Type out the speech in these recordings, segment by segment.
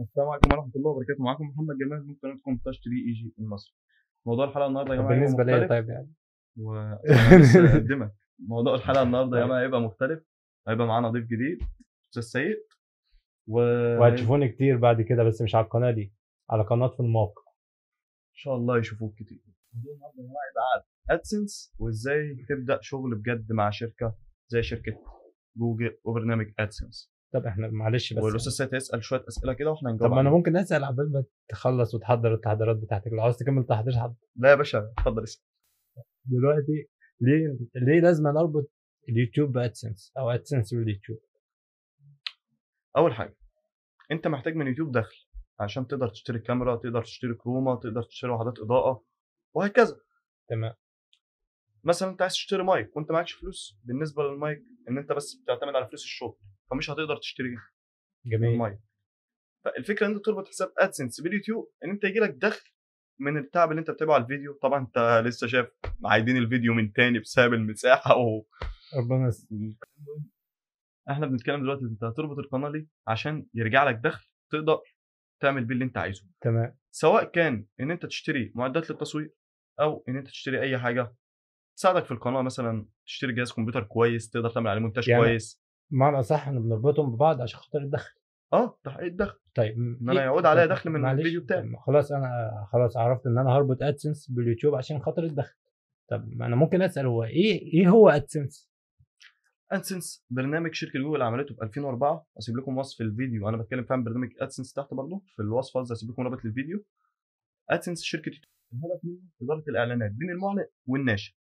السلام عليكم ورحمه الله وبركاته. معاكم محمد جمال من قناتكم تش تي بي اي جي المصري. موضوع الحلقه النهارده يا جماعه بالنسبه ليا طيب يعني اقدمك موضوع الحلقه النهارده يا جماعه هيبقى مختلف، هيبقى معانا ضيف جديد استاذ سيد وهتشوفوني كتير بعد كده، بس مش على القناه دي، على قناه في الموقع ان شاء الله يشوفوك كتير. موضوع النهارده يا جماعه هيبقى ادسنس وازاي تبدا شغل بجد مع شركه زي شركه جوجل وبرنامج ادسنس. طب احنا معلش بس والاستاذ سيد هيسال شويه اسئله كده واحنا هنجاوب. طب ما انا ممكن اسال عبال ما تخلص وتحضر التحضيرات بتاعتك، لو عاوز تكمل تحضير حضر. لا يا باشا اتفضل اسال. دلوقتي ليه لازم اربط اليوتيوب بادسنس او ادسنس باليوتيوب؟ اول حاجه انت محتاج من يوتيوب دخل عشان تقدر تشتري كاميرا، تقدر تشتري كروما، تقدر تشتري وحدات اضاءه وهكذا. تمام. مثلا انت عايز تشتري مايك وانت معكش فلوس بالنسبه للمايك، ان انت بس بتعتمد على فلوس الشغل فمش هتقدر تشتري المايك. فالفكره ان انت تربط حساب ادسنس باليوتيوب، ان انت يجي لك دخل من التعب اللي انت بتتابعه على الفيديو. طبعا انت لسه شايف عايدين الفيديو من تاني بسبب المساحه ربنا احنا بنتكلم دلوقتي انت هتربط القناه ليه؟ عشان يرجع لك دخل تقدر تعمل بيه اللي انت عايزه. تمام. سواء كان ان انت تشتري معدات للتصوير او ان انت تشتري اي حاجه تساعدك في القناه، مثلا تشتري جهاز كمبيوتر كويس تقدر تعمل عليه مونتاج يعني كويس. معنى صح احنا بنربطهم ببعض عشان خاطر الدخل. تحقيق الدخل. طيب ان انا يعود عليا دخل من الفيديو بتاعي. خلاص انا خلاص عرفت ان انا هربط ادسنس باليوتيوب عشان خاطر الدخل. طب انا ممكن اسال هو ايه هو ادسنس؟ ادسنس برنامج شركه جوجل عملته في 2004. هسيب لكم وصف الفيديو، انا بتكلم فعلا برنامج ادسنس تحت برضه في الوصفه، هسيب لكم رابط للفيديو. ادسنس شركه الهدف منه اداره الاعلانات بين المعلن والناشر،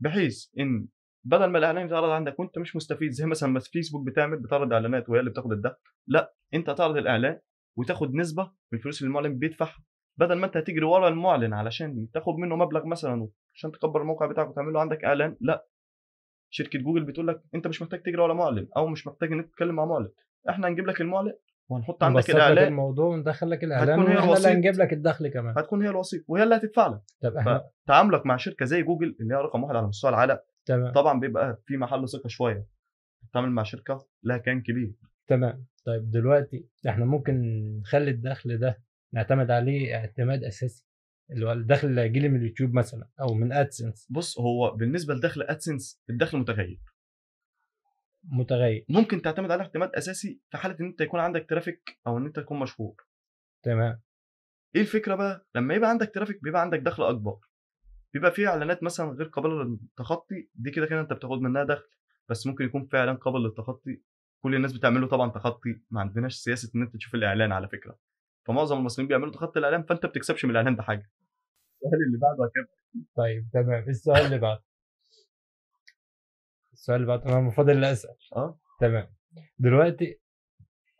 بحيث ان بدل ما الاعلان يتعرض عندك وانت مش مستفيد زي مثلا ما فيسبوك بتعرض اعلانات وهي اللي بتاخد الدخل، لا انت تعرض الاعلان وتاخد نسبه من الفلوس اللي المعلن بيدفعها، بدل ما انت هتجري ورا المعلن علشان تاخد منه مبلغ مثلا عشان تكبر الموقع بتاعك وتعمل له عندك اعلان. لا، شركه جوجل بتقول لك انت مش محتاج تجري ورا معلن او مش محتاج ان انت تتكلم مع معلن، احنا هنجيب لك المعلن وهنحط عندك الاعلان، الموضوع وندخل لك الاعلان واحنا اللي هنجيب لك الدخل كمان، هتكون هي الوسيط وهي اللي هتدفع لك. طب احنا تعاملك مع شركه زي جوجل اللي هي رقم واحد على مستوى العالم. تمام. طبعا بيبقى في محل ثقه شويه، بتتعامل مع شركه لها كيان كبير. تمام. طيب دلوقتي احنا ممكن نخلي الدخل ده نعتمد عليه اعتماد اساسي، اللي هو الدخل اللي هيجي لي من اليوتيوب مثلا او من ادسنس. بص، هو بالنسبه لدخل ادسنس الدخل متغير، ممكن تعتمد عليه اعتماد اساسي في حاله ان انت يكون عندك ترافيك او ان انت تكون مشهور. تمام. ايه الفكره بقى؟ لما يبقى عندك ترافيك بيبقى عندك دخل اكبر، بيبقى فيه اعلانات مثلا غير قابله للتخطي، دي كده كده انت بتاخد منها دخل، بس ممكن يكون في اعلان قابل للتخطي، كل الناس بتعمله طبعا تخطي، ما عندناش سياسه ان انت تشوف الاعلان على فكره، فمعظم المصريين بيعملوا تخطي الاعلان، فانت بتكسبش من الاعلان بحاجه. السؤال اللي بعده كده. طيب تمام. السؤال اللي بعده انا المفروض اللي اسال. تمام. دلوقتي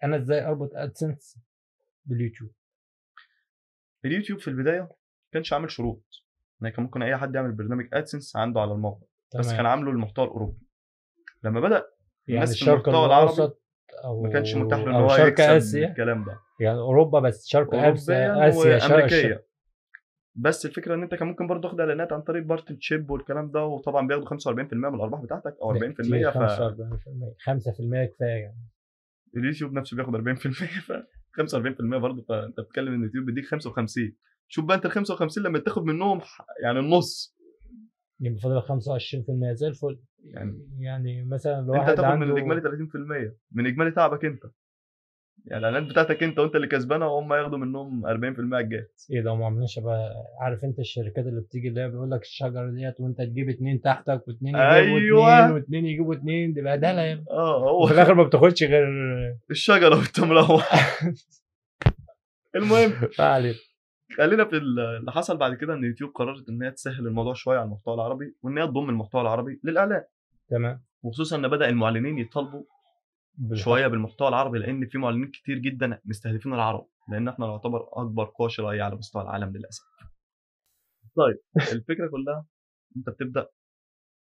انا ازاي اربط ادسنس باليوتيوب؟ اليوتيوب في البدايه ما كانش عامل شروط، يعني كان ممكن اي حد يعمل برنامج ادسنس عنده على الموقع. تمام. بس كان عامله للمحتوى الاوروبي، لما بدا الناس في المحتوى العربي ما كانش متاح ان هو يكسب الكلام ده، يعني اوروبا بس، شرق اسيا وامريكيه. بس الفكره ان انت كان ممكن برضه تاخد اعلانات عن طريق بارتن شيب والكلام ده، وطبعا بياخدوا 45% من الارباح بتاعتك او 40%، 5% كفايه يعني. اليوتيوب نفسه بياخد 40% ف 45% برضه، فانت بتتكلم ان اليوتيوب بيديك 55. شوف بقى انت ال 55 لما تاخد منهم يعني النص، يبقى فاضل 25% زي الفل يعني مثلا لو انت تاخد من الاجمالي 30% من اجمالي تعبك انت، يعني الاعلانات بتاعتك انت وانت اللي كسبانه، وهم ياخدوا منهم 40% الجاهز. ايه ده، ما عملناش بقى. عارف انت الشركات اللي بتيجي اللي هي بيقول لك الشجره ديت وانت تجيب 2 تحتك و2 يجيبوا 2 و2 يجيبوا 2، دي بهدله يعني. هو في الاخر ما بتاخدش غير الشجره وانت مروح. المهم تعالى خلينا في اللي حصل بعد كده، ان يوتيوب قررت ان هي تسهل الموضوع شويه على المحتوى العربي، وان هي تضم المحتوى العربي للاعلان. تمام. وخصوصا ان بدا المعلنين يطالبوا شويه بالمحتوى العربي، لان في معلنين كتير جدا مستهدفين العرب، لان احنا نعتبر اكبر قوه شرائيه على مستوى العالم للاسف. طيب الفكره كلها انت بتبدا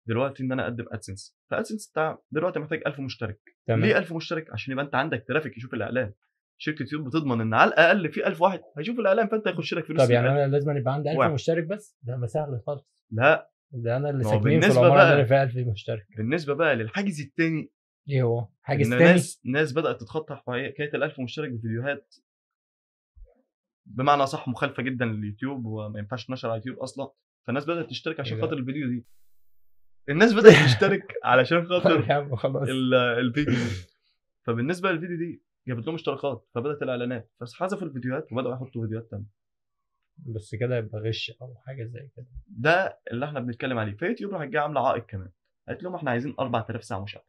دلوقتي ان انا اقدم ادسنس، فادسنس دلوقتي محتاج 1000 مشترك. تمام. ليه 1000 مشترك؟ عشان يبقى انت عندك ترافيك يشوف الاعلان. شركه يوتيوب بتضمن ان على الاقل في 1000 واحد هيشوف الاعلان، فانت هيخش لك فلوس. طب يعني انا لازم يبقى عندي 1000 مشترك بس؟ ده مسهل خالص. لا، ده انا اللي ساكنين في العماره اللي فيها 1000 مشترك. بالنسبه بقى للحاجز الثاني، ايه هو؟ حاجز تاني؟ الناس بدات تتخطى حكايه ال1000 مشترك بفيديوهات بمعنى صح مخالفه جدا لليوتيوب وما ينفعش تنشر على اليوتيوب اصلا، فالناس بدات تشترك عشان خاطر الفيديو دي. الناس بدات تشترك علشان خاطر الفيديو دي. فبالنسبه للفيديو دي جابت لهم اشتراكات، فبدات الاعلانات، بس حذفوا الفيديوهات وبداوا يحطوا فيديوهات ثانيه. بس كده يبقى غش او حاجه زي كده. ده اللي احنا بنتكلم عليه. فيوتيوب راحت جايه عامله عائق كمان، قالت لهم احنا عايزين 4000 ساعه مشاهده.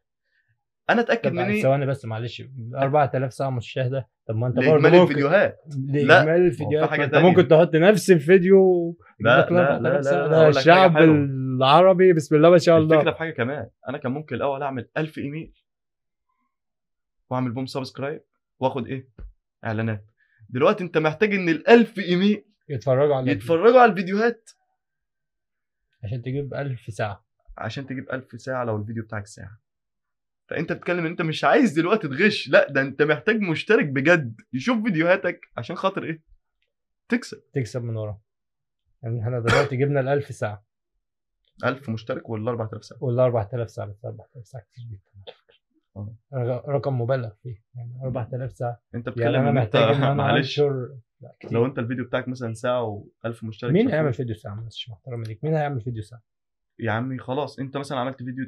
انا اتاكد مني ثواني بس معلش 4000 ساعه مشاهده. طب ما انت برضه الفيديوهات اجمالي الفيديوهات انت ممكن تحط نفس الفيديو. لا لا لا لا، الشعب العربي بسم الله ما شاء الله. الفكره في حاجه كمان، انا كان ممكن الاول اعمل 1000 ايميل واعمل بوم سبسكرايب واخد ايه اعلانات. دلوقتي انت محتاج ان ال1000 ايميل يتفرجوا على الفيديوهات عشان تجيب 1000 ساعه، عشان تجيب 1000 ساعه لو الفيديو بتاعك ساعه. فانت بتتكلم ان انت مش عايز دلوقتي تغش، لا ده انت محتاج مشترك بجد يشوف فيديوهاتك عشان خاطر ايه؟ تكسب من ورا. يعني احنا دلوقتي جبنا ال 1000 ساعه، 1000 مشترك ولا 4000 ساعه؟ ولا 4000 ساعه. بس 4000 ساعه كتير جدا على فكره، رقم مبالغ فيه. يعني 4000 ساعه انت بتتكلم يعني انت معلش لو انت الفيديو بتاعك مثلا ساعه و1000 مشترك، مين هيعمل فيديو ساعه؟ معلش محترم ليك، مين هيعمل فيديو ساعه؟ يا عمي خلاص انت مثلا عملت فيديو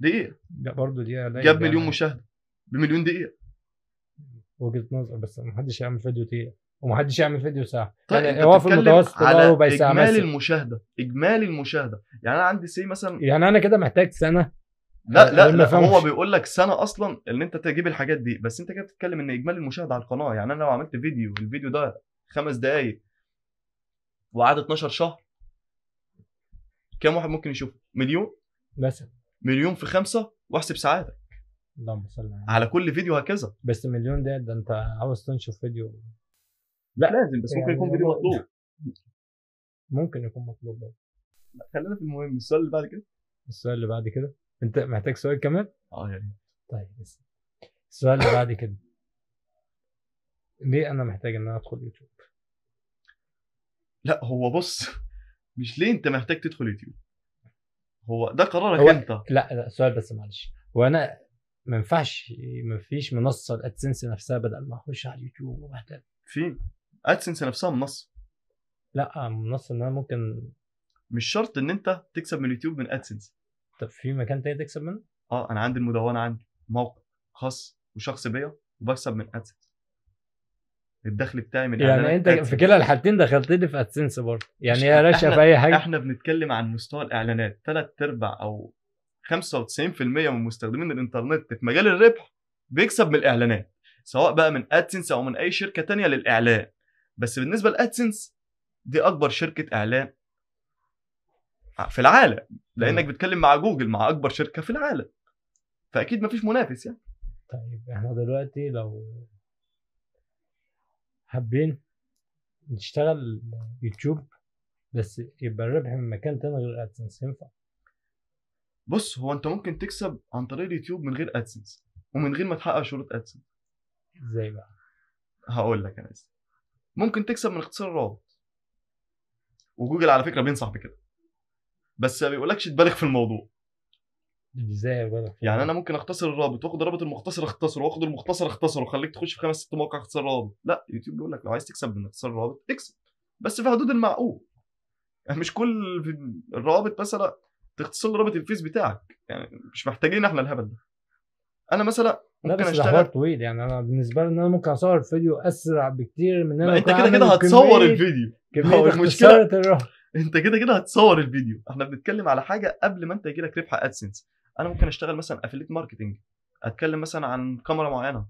دقيقه برضه دقيقه جاب مليون مشاهده بمليون دقيقه. وجهه نظر، بس محدش يعمل فيديو دقيقه ومحدش يعمل فيديو ساعه. طيب يعني هو في المتوسط على ربع ساعه مثلا اجمالي المشاهده. يعني انا عندي سي مثلا، يعني انا كده محتاج سنه. لا هو بيقول لك سنه اصلا ان انت تجيب الحاجات دي، بس انت كده بتتكلم ان اجمالي المشاهده على القناه. يعني انا لو عملت فيديو الفيديو ده 5 دقائق وقعد 12 شهر، كام واحد ممكن يشوفه؟ مليون مثلا. مليون في 5 واحسب ساعاتك. اللهم صل على كل فيديو هكذا. بس مليون ده انت عاوز تنشوف فيديو؟ لا لازم، بس ممكن يكون فيديو مطلوب. ممكن يكون مطلوب برضه. خلينا في المهم. السؤال اللي بعد كده انت محتاج سؤال كمان؟ اه يا ريت. طيب بس السؤال اللي بعد كده، ليه انا محتاج ان انا ادخل يوتيوب؟ لا هو بص، مش ليه انت محتاج تدخل يوتيوب، هو ده قرارك انت. لا سؤال بس معلش، وانا ما ينفعش ما فيش منصه الادسنس نفسها بدل ما اخش على اليوتيوب وبهتم في ادسنس نفسها منصه؟ لا منصه ان انا ممكن، مش شرط ان انت تكسب من اليوتيوب من ادسنس. طب في مكان تاني تكسب منه؟ اه انا عندي المدونه، عندي موقع خاص وشخصي بيا وبكسب من ادسنس. الدخل بتاعي من يعني انت AdSense. في كلا الحالتين دخلتني في ادسنس برضه، يعني يا راشا في اي حاجه. احنا بنتكلم عن مستوى الاعلانات. 3/4 او 95% من مستخدمين الانترنت في مجال الربح بيكسب من الاعلانات، سواء بقى من ادسنس او من اي شركه تانية للاعلان. بس بالنسبه لادسنس دي اكبر شركه اعلان في العالم، لانك بتكلم مع جوجل، مع اكبر شركه في العالم، فاكيد مفيش منافس يعني. طيب احنا دلوقتي لو حابين نشتغل يوتيوب بس يبقى الربح من مكان تاني غير ادسنس، ينفع؟ بص هو انت ممكن تكسب عن طريق اليوتيوب من غير ادسنس ومن غير ما تحقق شروط ادسنس. ازاي بقى؟ هقول لك. انا ممكن تكسب من اختصار الرابط، وجوجل على فكره بينصح بكده، بس ما بيقولكش تبالغ في الموضوع. ازاي ابالغ؟ يعني انا ممكن اختصر الرابط واخد الرابط المختصر اختصره واخد المختصر اختصره وخليك تخش في 5-6 مواقع اختصار رابط. لا يوتيوب بيقول لك لو عايز تكسب من اختصار الرابط تكسب، بس في حدود المعقول. يعني مش كل الروابط مثلا تختصر رابط الفيس بتاعك، يعني مش محتاجين احنا الهبل ده. انا مثلا ممكن اشتغل طويل، يعني انا بالنسبه لي ان انا ممكن اصور فيديو اسرع بكتير من ان انا انت كده هتصور الفيديو. المشكله انت كده هتصور الفيديو. احنا بنتكلم على حاجه قبل ما انت يجي لك ربح ادسنس. انا ممكن اشتغل مثلا افيليت ماركتنج، اتكلم مثلا عن كاميرا معينه،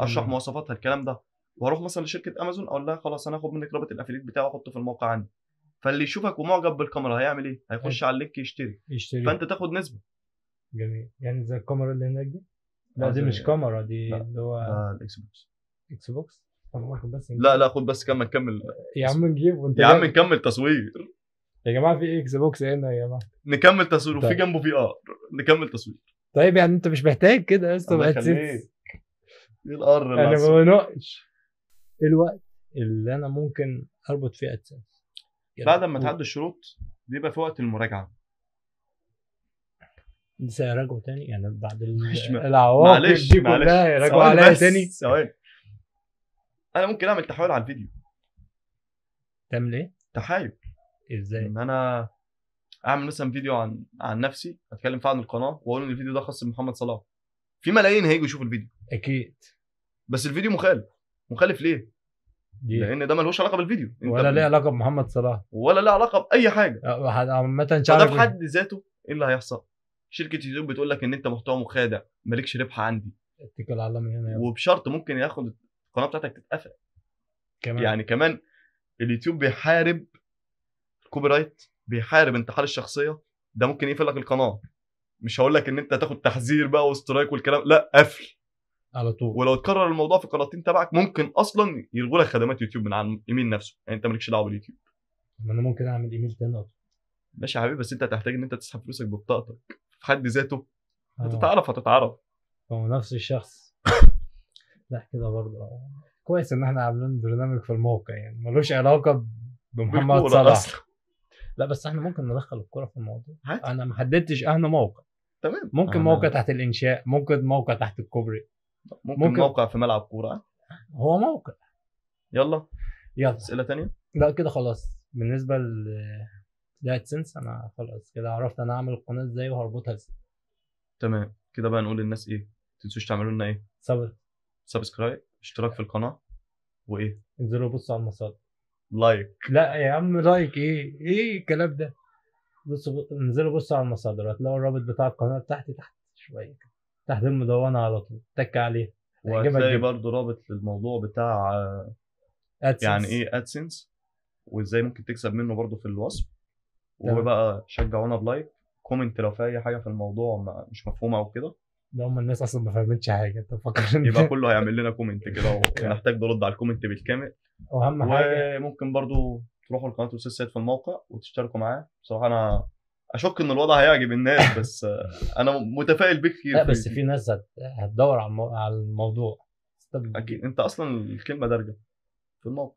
اشرح مواصفاتها الكلام ده، واروح مثلا لشركه امازون اقول لها خلاص انا هاخد منك رابط الافيليت بتاعه واحطه في الموقع عندي. فاللي يشوفك ومعجب بالكاميرا هيعمل ايه؟ هيخش على اللينك يشتري. فانت تاخد نسبه. جميل. يعني زي الكاميرا اللي هناك دي؟ لا دي مش كاميرا، دي اللي هو الاكس بوكس. بس لا خد بس كمل يا عم نجيب وانت يا عم نكمل تصوير يا جماعه. في اكس بوكس هنا يا جماعه نكمل تصوير. وفي جنبه في نكمل تصوير. طيب يعني انت مش محتاج كده يا اسطى. ايه القر اللي انا بناقش الوقت اللي انا ممكن اربط فيه ادسنس بعد ما تعدي الشروط؟ بيبقى في وقت المراجعه. لسه هيراجعوا تاني يعني بعد العواقب دي كلها؟ هيراجعوا عليا تاني. انا ممكن اعمل تحايل على الفيديو. تعمل ايه؟ تحايل. ازاي؟ ان انا اعمل مثلا فيديو عن نفسي، اتكلم فيه عن القناه واقول ان الفيديو ده خاص بمحمد صلاح. في ملايين هيجوا يشوفوا الفيديو اكيد، بس الفيديو مخالف. مخالف ليه؟ لان ده ملوش علاقه بالفيديو ولا ليه علاقه بمحمد صلاح ولا ليه علاقه باي حاجه عامه. فده في حد ذاته ايه اللي هيحصل؟ شركه يوتيوب بتقول لك ان انت محتوى مخادع، مالكش ربح عندي، اتكل على الله من هنا، وبشرط ممكن ياخد القناه بتاعتك تتقفل كمان. يعني كمان اليوتيوب بيحارب الكوبي رايت، بيحارب انتحال الشخصيه. ده ممكن يقفل لك القناه. مش هقول لك ان انت تاخد تحذير بقى وسترايك والكلام، لا، قفل على طول. ولو اتكرر الموضوع في القناتين تبعك ممكن اصلا يلغوا لك خدمات يوتيوب من على الايميل نفسه. يعني انت مالكش دعوه باليوتيوب. ما انا ممكن اعمل ايميل تاني. ماشي يا حبيبي، بس انت هتحتاج ان انت تسحب فلوسك ببطاقتك. في حد ذاته هتتعرف. هو نفس الشخص. لا كده برضه كويس ان احنا عاملين برنامج في الموقع يعني ملوش علاقه بمحمد صلاح. لا بس احنا ممكن ندخل الكوره في الموضوع. انا ما حددتش احنا موقع. تمام. ممكن موقع تحت الانشاء، ممكن موقع تحت الكوبري، ممكن موقع في ملعب كوره. هو موقع. يلا اسئله ثانيه؟ لا كده خلاص. بالنسبه لادسنس انا خلاص كده عرفت انا هعمل القناه ازاي وهربطها ازاي. تمام كده بقى نقول للناس ايه؟ ما تنسوش تعملوا لنا ايه؟ سبسكرايب، اشتراك في القناه، وايه؟ انزلوا بصوا على المصادر. لايك. لا يا عم لايك ايه؟ ايه الكلام ده؟ بصوا انزلوا بصوا على المصادر، هتلاقوا الرابط بتاع القناه بتاعتي تحت شويه كده تحت المدونه على طول، تك عليها. وهتلاقي برضه رابط للموضوع بتاع AdSense. يعني ايه ادسنس؟ وازاي ممكن تكسب منه برضه في الوصف. وبقى شجعونا بلايك، كومنت لو في اي حاجه في الموضوع مش مفهومه او كده. ده هم الناس اصلا ما فهمتش حاجه، انت مفكر يبقى كله هيعمل لنا كومنت كده ونحتاج نرد على الكومنت بالكامل. واهم حاجه ممكن برضو تروحوا لقناه الاستاذ سيد في الموقع وتشتركوا معاه. بصراحه انا اشك ان الوضع هيعجب الناس، بس انا متفائل بيه كتير. لا بس في ناس هتدور على الموضوع اكيد. انت اصلا الكلمه دارجه في الموقع.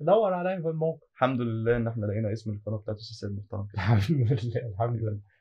دور عليا في الموقع. الحمد لله ان احنا لقينا اسم القناه بتاعت الاستاذ سيد محترم. الحمد لله.